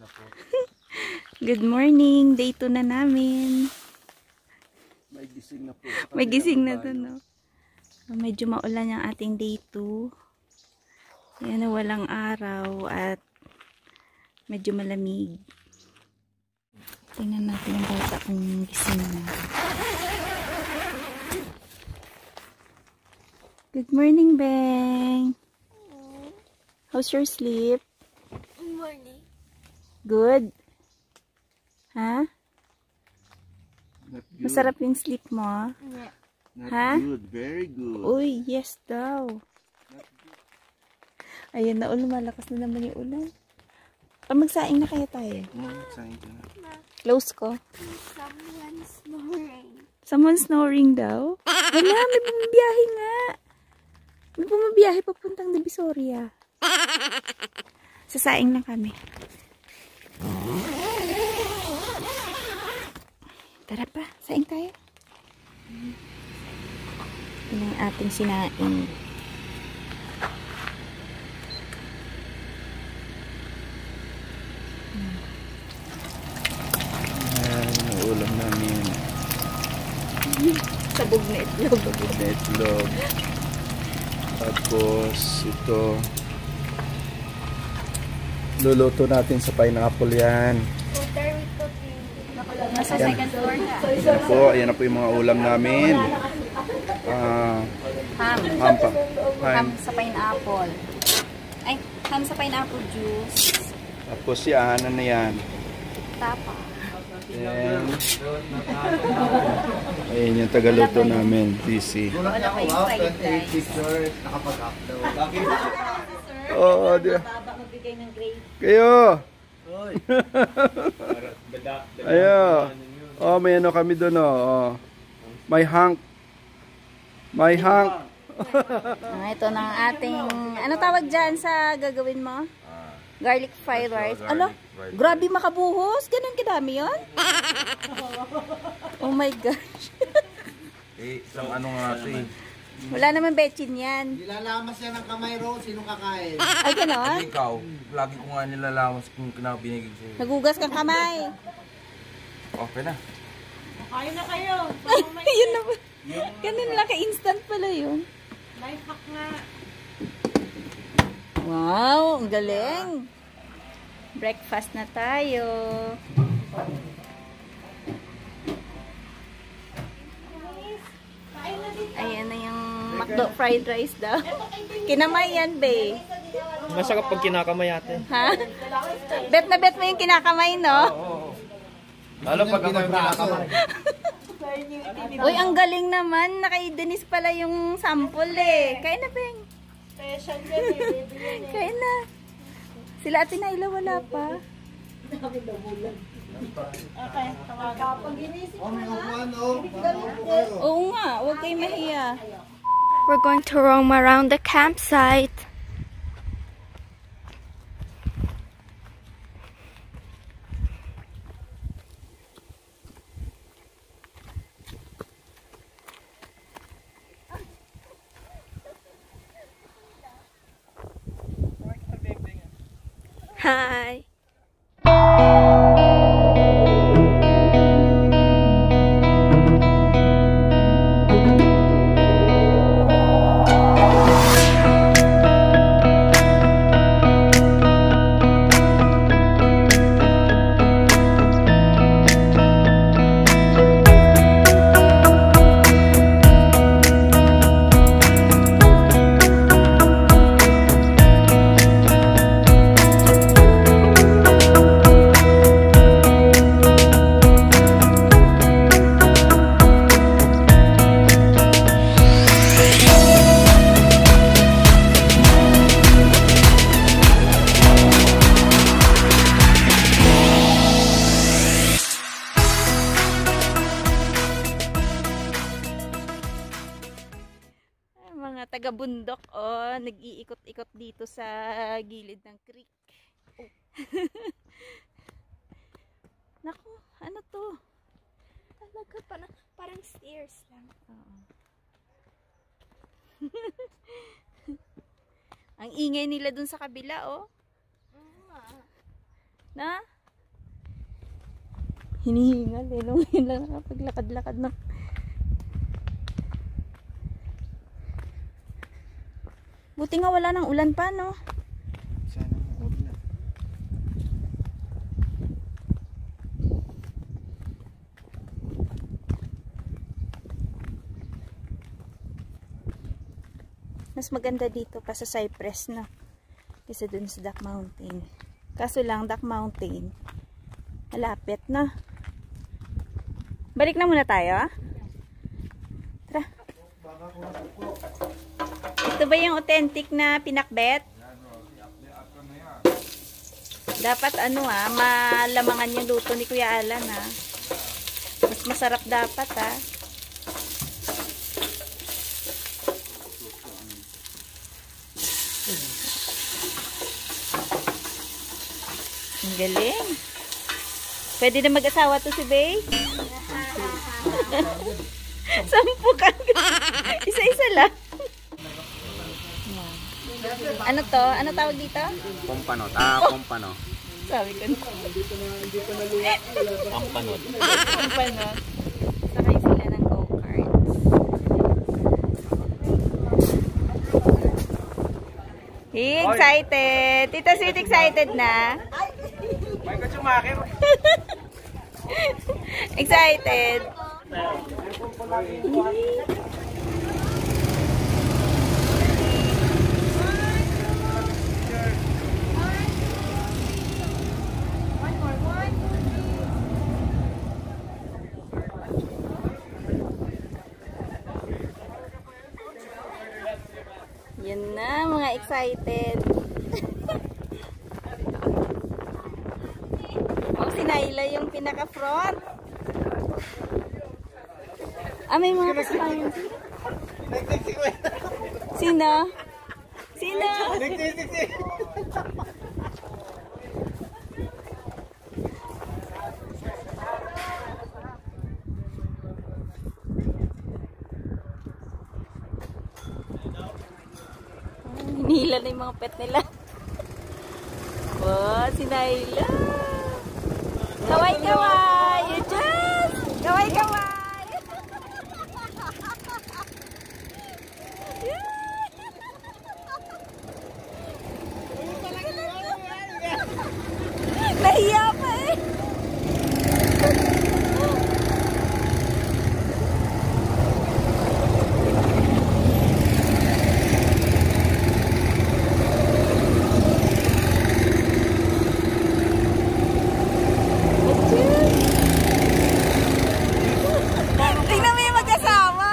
na po. Good morning. Day 2 na namin. May gising na po. May gising na to, no? Medyo maulan yung ating day 2. Yan, walang araw at medyo malamig. Tingnan natin yung bata kung gising na. Good morning, Beng. How's your sleep? Good morning. Good? Ha? Huh? Masarap yung sleep mo? Yeah. Not ha? Good. Very good. Uy, yes daw. Ayan na, lumalakas na naman yung ulan. O, magsaing na kaya tayo? Magsaing na. Close ko. Someone's snoring. Someone's snoring daw? Wala, may bumabiyahe nga. May bumabiyahe papuntang Divisoria. Sasaing na kami. Tara pa, saing tayo. Ito na yung ating sinaing. Ayan, ang ulam namin. Sabog na itlog. Sabog na itlog. Tapos ito, luluto natin sa pineapple yan. Nasa second floor na. Ayan na po yung mga ulam namin. Ham sa pineapple. Ay, ham sa pineapple juice. Tapos yan, ano na yan? Tapa. Ayan. Ayan yung tagaluto namin, TC. Wala pa yung fried rice. Oo, di ba? Kayo! Ayo. Oh, may ano kami doon, oh. May hunk. May hunk. Ito na ang ating, ano tawag dyan sa gagawin mo? Garlic fried rice. Alo, grabe makabuhos. Ganun kadami yun? Oh my gosh. Eh, isang ano nga ito eh. Wala naman betchin yan. Nilalamas yan ng kamay, Rose. Sino kakain? Ay, gano'n? Ikaw, lagi ko nga nilalamas kung binigig sa'yo. Nagugas kang kamay. Okay na. Kain na kayo. Yun na. Ganun lang, ka-instant pala yun. Life hack nga. Wow, ang galing. Breakfast na tayo. Ayan na yung McDo fried rice daw. Kinamay yan, bae. Masarap pag kinakamay natin. Ha? Bet na bet mo yung kinakamay, no? Oo. Lalo pag ako yung kinakamay. Uy, ang galing naman. Naka-Denise pala yung sample, eh. Kain na, Beng. Kain na. Sila Ate Naila wala pa. Okay, kapag inisip na lang, oo nga, huwag kayo mahiya. We're going to roam around the campsite. Hi! Bundok, oh, nag-iikot-ikot dito sa gilid ng creek. Oh. Naku, ano to? Talaga, parang stairs lang. Oo. Ang ingay nila dun sa kabila, oh. Na? hinihingal eh, nung lang nakapaglakad-lakad na. Buti nga wala nang ulan pa, no? Sana huwag na. Mas maganda dito pa sa Cypress, no? Kasi dun sa Duck Mountain. Kaso lang, Duck Mountain malapit, no? Balik na muna tayo, ah? Tara. Ito ba yung authentic na pinakbet? Dapat ano ah, malamangan yung luto ni Kuya Alan ah. Mas masarap dapat ah. Ang galing. Pwede na mag-asawa to si Bay? Sampukan ka. Isa-isa lang. Ano to? Ano tawag dito? Pompanot. Ah, pompanot. Sabi ko na. Pompanot. Pompanot. Sakay sila ng go-kart. Excited! Tita Sweet excited na? May kachumakir. Excited! Yan na, mga excited. Oh, si Naila yung pinaka-front. Ah, may mga kasama. Sino? Sino? Hinihila na yung mga pet nila. Oh, si Naila. Kawai-kawai! You're just! Kawai-kawai! Nahiya pa eh! Tingnan mo yung mag-asawa!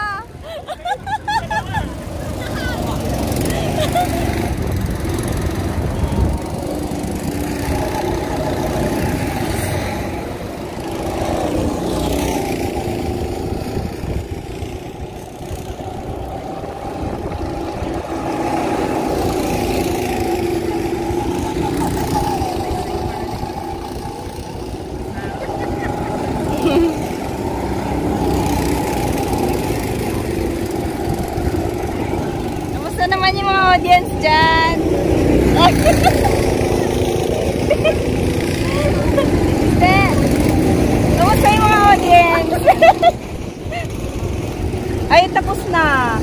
Naman yung mga audience dyan. Kamusta yung mga audience? Ay, tapos na.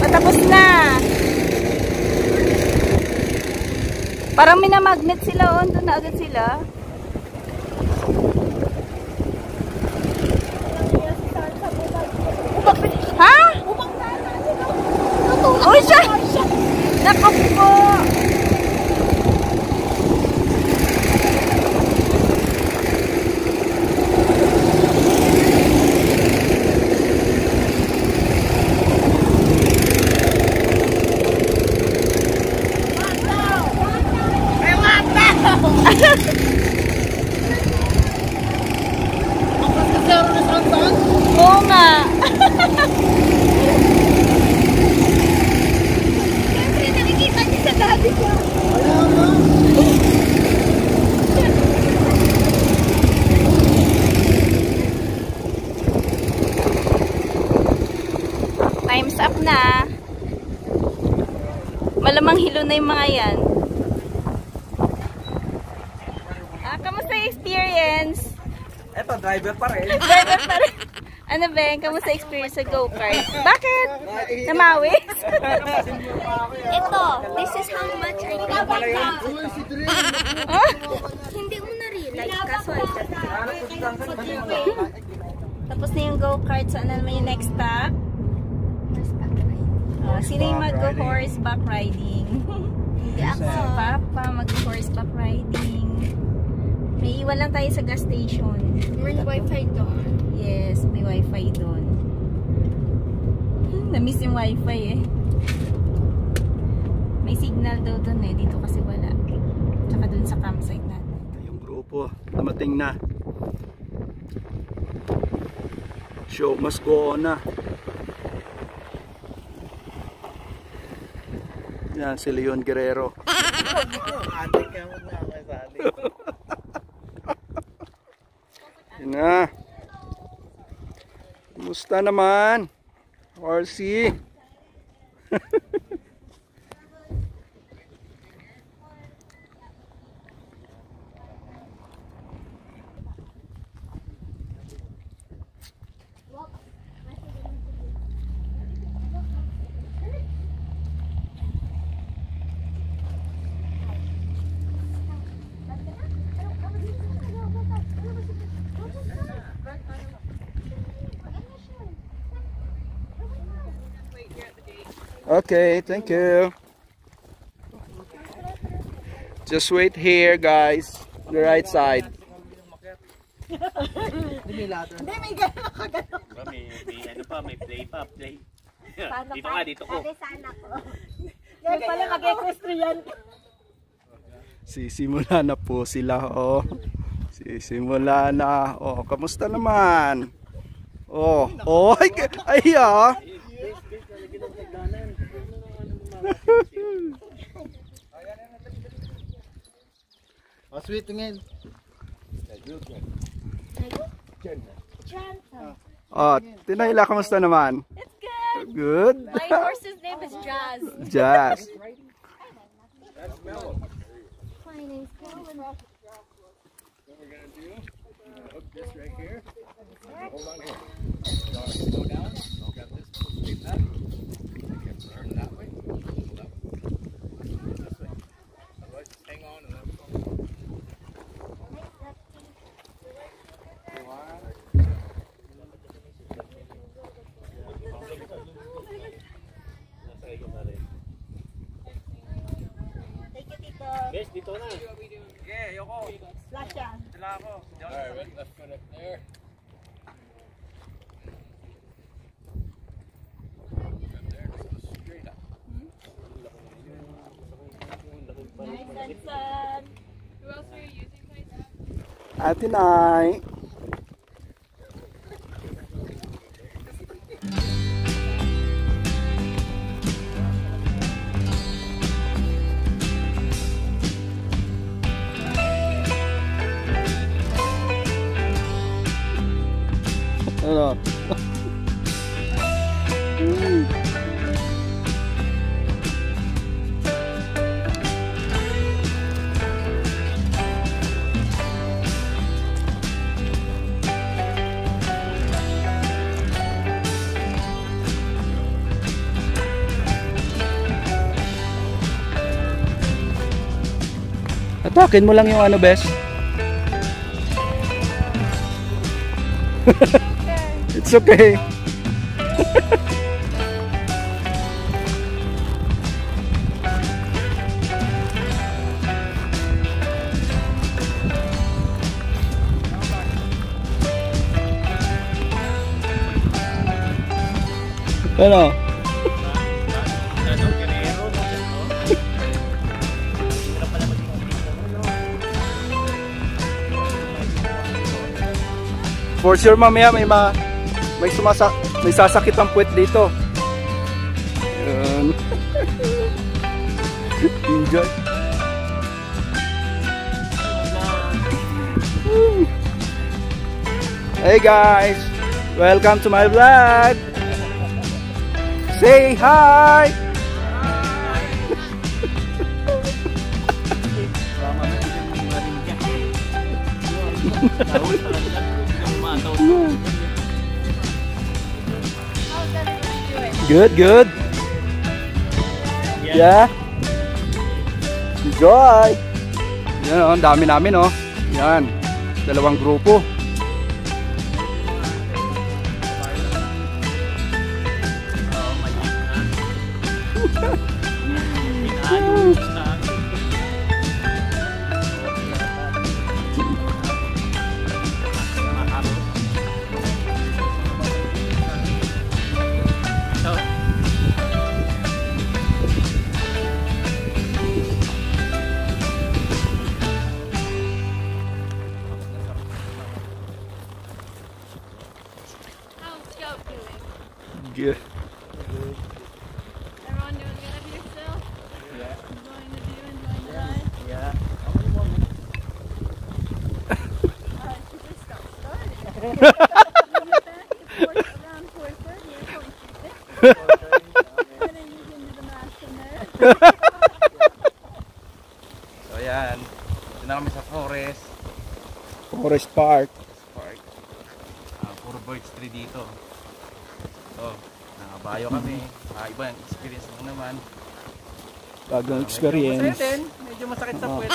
Matapos na. Parang minamagnet sila, oh. Doon na agad sila. Ha? Uy, siya! Nakapo! Siyempre nakikita niyo sa dati Malamang hilo na yung mga yan. Kamusta yung experience? Eto, driver pa rin. Driver pa rin. Ano ba, kamusta experience sa go-kart? Bakit? Namawis? Ito, this is how much I think. Hindi mo na-realize, kaso ay tapos na yung go-kart, so ano naman yung next stop? Sino yung mag-horseback riding? Hindi ako. Si Papa mag-horseback riding. May iwan lang tayo sa gas station. May wifi doon. Yes, may wifi doon. Na-miss yung wifi eh. May signal daw doon eh. Dito kasi wala. Tsaka doon sa campsite natin. Yung grupo, tamating na. Show must go on na. Yan si Leon Guerrero. Yan na. Kumusta naman? RC. Okay, thank you. Just wait here, guys. The right side. Sisimula na po sila, oh. Sisimula na. Oh, kamusta naman? Oh, oh, ay, ah. Sweet tingin. Oh, Tinayla, kamusta naman? It's good. Good. My horse's name is Jazz. Jazz. Dito na. Yeah, yoko. Slash yan. Dila ako. Alright, let's put it there. Nice, Anson. Who else are you using my dad? Ate Nay. Ano? Atakin mo lang yung ano, best. It's okay. Pero for sure mamaya may may sasakit ang puwet dito. Ayan. Enjoy. Hey guys, welcome to my vlog. Say hi. Good, good. Yeah. Enjoy. Yan, dami namin, oh. Yan. Dalawang grupo. Good. Everyone doing good up here still? Yeah. Enjoying the view, enjoying the ride? Yeah. Only 1 minute. She just got started. We went back around 4:30 or 4:36. 4:30. And then you can do the math from there. So yan. Ito na kami sa forest. Forest Park. Puro birds tree dito. Oh, nakabayo kami. Iba yung experience lang naman. Bagong experience. Masaya din. Medyo masakit sa puwet.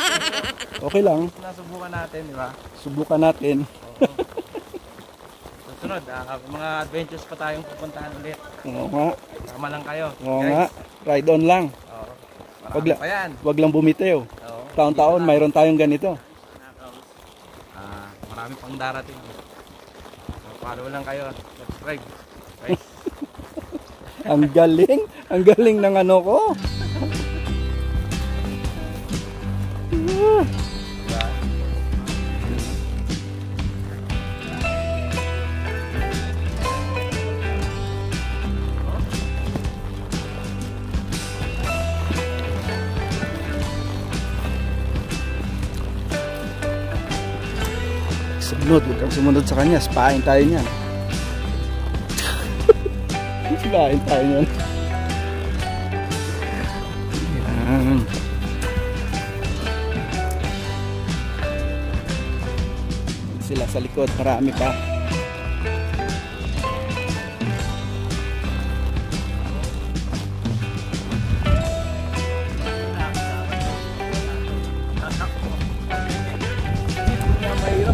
Okay lang. Nasubukan natin, di ba? Subukan natin. Oo. Susunod, mga adventures pa tayong pupuntahan ulit. Oo nga. Tama lang kayo. Oo nga. Ride on lang. Oo. Wag lang bumitaw. Oo. Taon-taon, mayroon tayong ganito. Marami pang darating. Follow lang kayo. Subscribe. Ang galing ng ano ko. Sumunod, huwag kang sumunod sa kanya. Spain tayo niyan. Bain tayo nun. Ayan. Sila sa likod, marami pa. Mahirap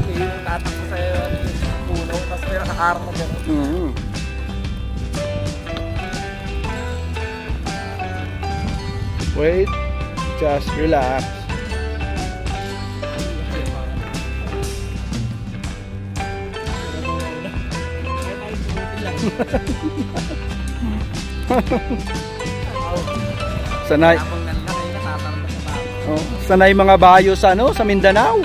eh, tatakbo sa'yo yung puno, tapos pero nakaharap mo gano'n. Wait, just relax. Sanay. Oh, sanay mga bayo sa ano, sa Mindanao.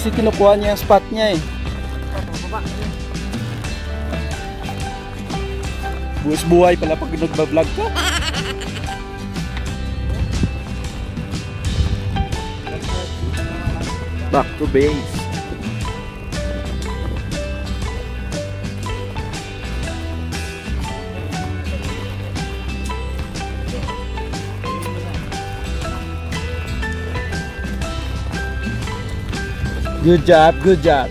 Kasi kinukuha niya yung spot niya eh. Buwis buhay pala pag nagbablog ka. Back to base. Good job, good job.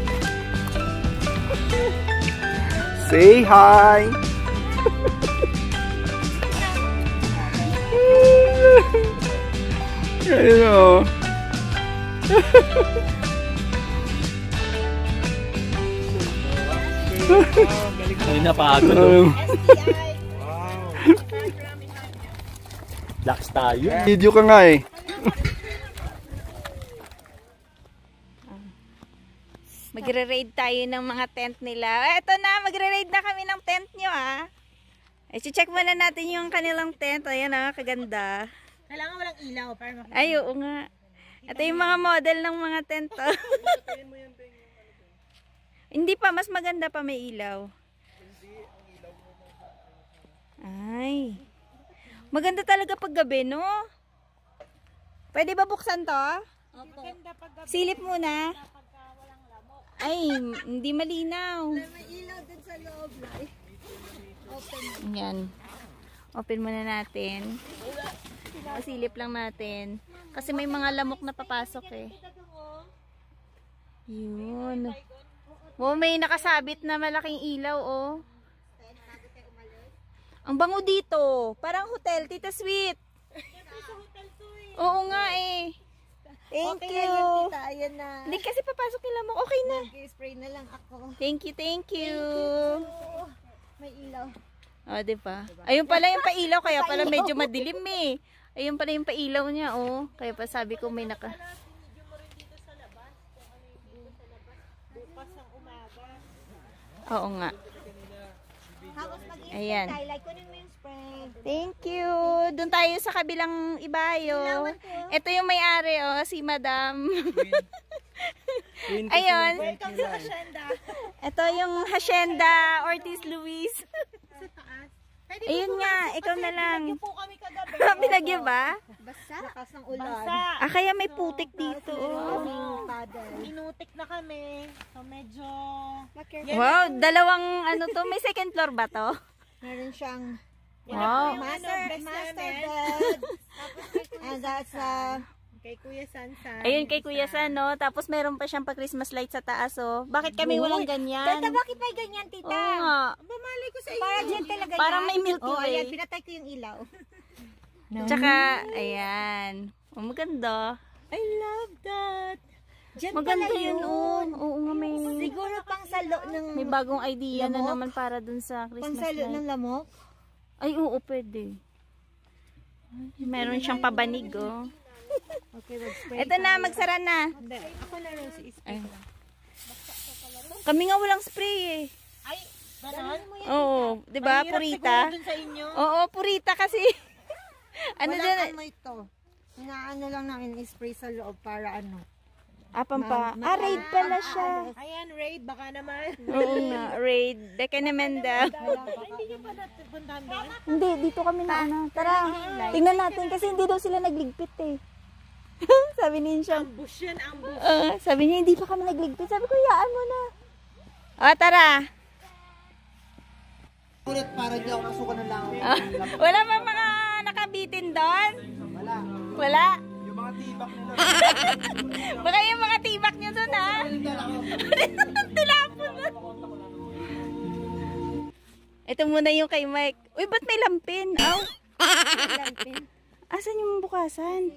Say hi. You know. Laks tayo. Video ka nga eh. Magre-raid tayo ng mga tent nila. Eto na, magre-raid na kami ng tent nyo ah. Eh, check muna natin yung kanilang tent. Ayan ah, kaganda. Kailangan walang ilaw para makita. Ay, oo nga. Ito yung mga model ng mga tent. Hindi pa, mas maganda pa may ilaw. Ay. Maganda talaga pag gabi, no? Pwede ba buksan to? Opo. Silip muna. Ay, hindi malinaw. May ilaw din sa loob, like. Open. Yan. Open muna natin. Silip lang natin. Kasi may mga lamok na papasok eh. Yun. Oh, may nakasabit na malaking ilaw, oh. Ang bango dito. Parang hotel, Tita Sweet. Oo nga eh. Thank okay you. Yan, tita. Ayan na. Hindi kasi papasok nila mo. Okay na. Mag-spray na lang ako. Thank you, thank you. Thank you. May ilaw. Oh, diba? Ayun pala yung pailaw. Kaya pala medyo madilim eh. Ayun pala yung pailaw niya, oh. Kaya pa sabi ko may naka... Oo nga. Ayan. Thank you. Doon tayo sa kabilang ibayo. Ito yung may-ari, oh, si Madam. Ayun. Welcome sa Hacienda. Ito yung Hacienda Ortiz Luis. Ayun nga, ikaw na lang. Pinagyo ba? Basa. Lakas ng ulan. Ah, kaya may putik dito. Inutik na kami. So, medyo... Wow, dalawang ano to. May second floor ba to? Meron siyang... Wow. Master bed. And that's a... Kay Kuya San-san. Ayun, kay Kuya San, no? Tapos meron pa siyang pa-Christmas light sa taas, oh. Bakit kami walang ganyan? Tata, bakit may ganyan, tita? Oo nga. Mamalay ko sa iyo. Parang dyan talaga yan. Parang may Milky Way. Ayan, pinatay ko yung ilaw. Tsaka, ayan. Oh, maganda. I love that. Dyan maganda yun, oh. Oo nga, may... Siguro pang salo ng... May bagong idea na naman para dun sa Christmas light. Pang salo ng lamok? Ay, oo, pwede. Meron siyang pabanig, oh. Okay, ito na, magsara na. Ako na rin si spray. Kami nga walang spray eh. Ay, ganon? Oo, di ba? Purita. Oo, purita kasi. Ano wala dyan? Ano ito? Inaano lang namin spray sa loob para ano? Apang pa. Ah, raid pala siya. Ayan, raid. Baka naman. Oo nga, raid. Deka naman daw. Hindi niyo pa napuntahan doon? Hindi, dito kami na ano. Tara, tingnan natin kasi hindi daw sila nagligpit eh. Sabi niya siya. Ambush yan, ambush. Sabi niya, hindi pa kami nagligpit. Sabi ko, yaan mo na. O, tara. Para niyo ako masukan ng langit. Wala ba mga nakabitin doon? Wala. Wala? Yung mga tibak nila. Baka yung mga tibak niya doon, ha? Tilapon na. Ito muna yung kay Mike. Uy, ba't may lampin? Aw? Asan yung bukasan?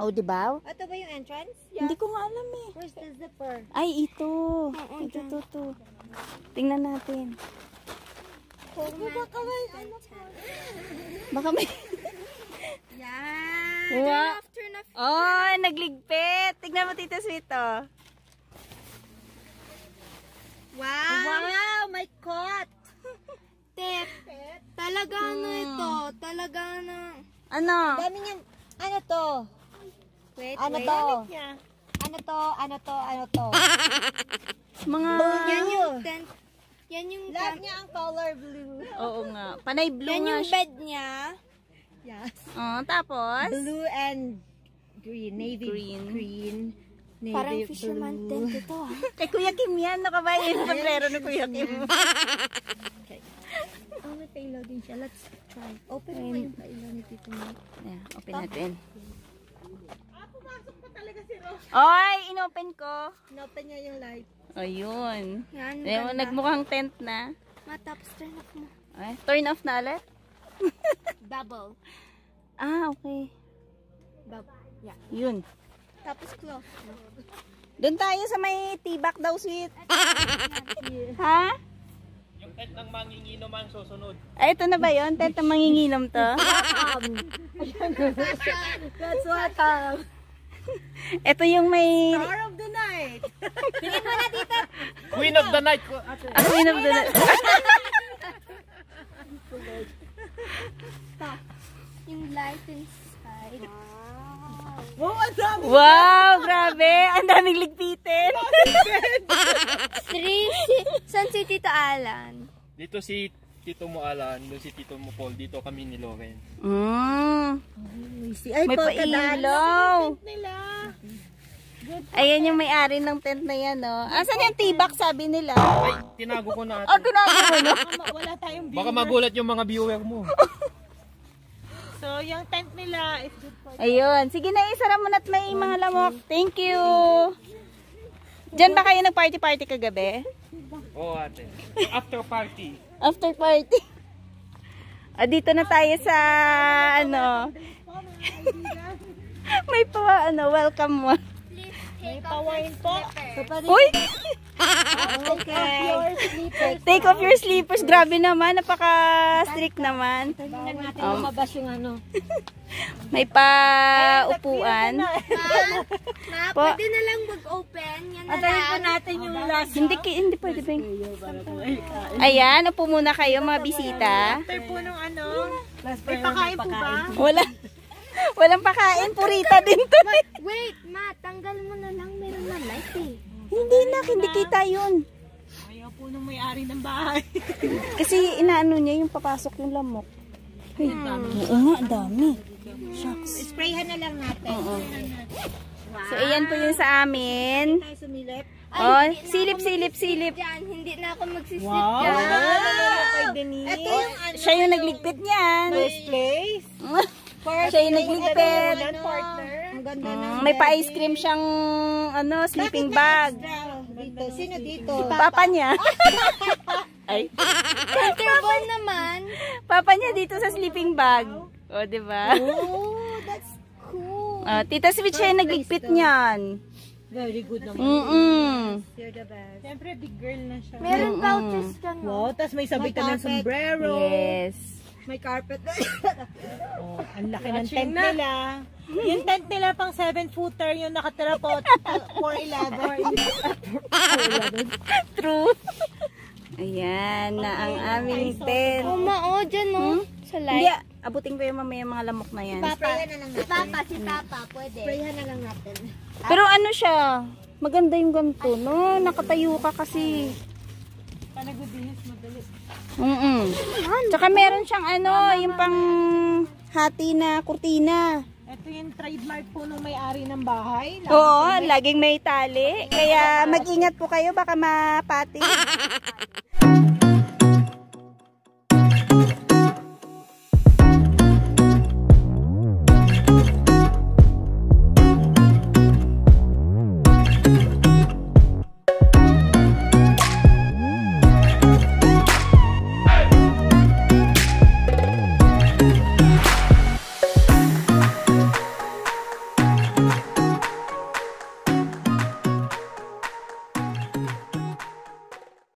Oh, di ba? Ito ba yung entrance? Yeah. Hindi ko nga alam eh. Where's the zipper? Ay, ito. Oh, ito. Tingnan natin. Oh, baka may ano pa. Baka may... Yan. Yeah. Turn off. Oh, nagligpit. Tingnan mo, Tita Sweet, oh. Wow, my coat. Tip. Talaga na ito. Talaga na. Ano? Dami niyan. Ano to? Wait, ano wait. To? Ano to? Mga... Yan yung tent. Yan yung tent. Love niya ang color blue. Oo nga. Panay blue nga. Yan yung bed niya. Yes. Oh, tapos? Blue and green. Navy green. Navy parang blue. Fisherman tent ito ah. Kay Kuya Kim yan. No ka ba? Yung sombrero ni Kuya Kim. Okay. Oh, may pailaw din siya. Let's try. Open mo yung pailaw ni Tito Mike. Yeah, open natin. Ah, pumasok pa talaga si Rose. Oy, inopen ko. Inopen niya yung light. Oh, yun. Yan, ganda. Nagmukhang tent na. Matapos, turn off mo. Ay, turn off na ulit? Bubble. Ah, okay. Bubble. Yeah. Yun. Tapos close. Doon tayo sa may tibak daw, Sweet. Ha? Yung tent ng manginginom ang susunod. Ay, ito na ba yun? Tent ng manginginom to? That's what up. Ito yung may... Star of the night. Pinin mo na dito. Queen of the night. Queen of the night. Stop. Yung light inside. Wow! Wow! Grabe! Ang daming ligpitin! Three! Saan si Tito Alan? Dito si Tito mo Alan. Doon si Tito mo Paul. Dito kami ni Loren. May pailaw! Ayan yung may-ari ng tent na yan, no? Asan yung tibak, sabi nila? Ay, tinago ko na ate. Oh, tinago ko na. Wala tayong viewer. Baka magulat yung mga viewer mo. So, yung tent nila is good for you. Ayun. Sige na, isara mo na't may mga lamok. Thank you. Diyan ba kayo nag-party-party kagabi? Oo, ate. After party. After party. Ah, dito na tayo sa, ano, may pa, ano, welcome mo. May pawain po. Uy! Okay. Take off your sleepers. Grabe naman. Napaka-strict naman. Lumabas yung ano. May pa-upuan. Ma, pwede na lang mag-open. Yan na lang. Atayin natin yung last. Hindi pwede ba yung... Ayan, upo muna kayo mga bisita. After po nung ano, may pakain po ba? Wala. Walang pakain, purita din to. Wait, ma, tanggal mo na lang, meron na light eh. Hindi na, hindi kita yun. Ayaw po nung may-ari ng bahay. Kasi inaano niya yung papasok yung lamok. Ay, oo nga, ang dami. Shucks. Sprayhan na lang natin. Oo. So, ayan po yun sa amin. Tayo sumilip. Oh, silip, silip, silip. Hindi na ako magsisilip dyan. Wow! Ito yung ano. Siya yung nagligpit niyan. First place. Siya yung nagligpit. May pa-ice cream siyang ano, sleeping bag. Sino dito? Papa niya. Ay. Papa naman. Papa niya dito sa sleeping bag. O, diba? Oh, that's cool. Tita Switch, siya yung nagligpit niyan. Very good naman. You're the best. Siyempre, big girl na siya. Meron pouches ka nga. Wow, tas may sabitan ng sombrero. Yes. May carpet na. Oh, ang laki ng tent nila. Yung tent nila pang 7-footer, yung nakatira po 411. True. Ayan na ang aming tent. Umao dyan no? Sa light. Hindi, abutin ko yung mamaya mga lamok na yan. Sprayhan na lang natin. Si Papa, pwede. Sprayhan na lang natin. Pero ano siya, maganda yung ganito, no? Nakatayo ka kasi. Panagudinis madali. Tsaka meron siyang ano, yung pang hati na kurtina. Ito yung trademark po nung may-ari ng bahay. Oo, laging may tali. Kaya mag-ingat po kayo, baka mapati.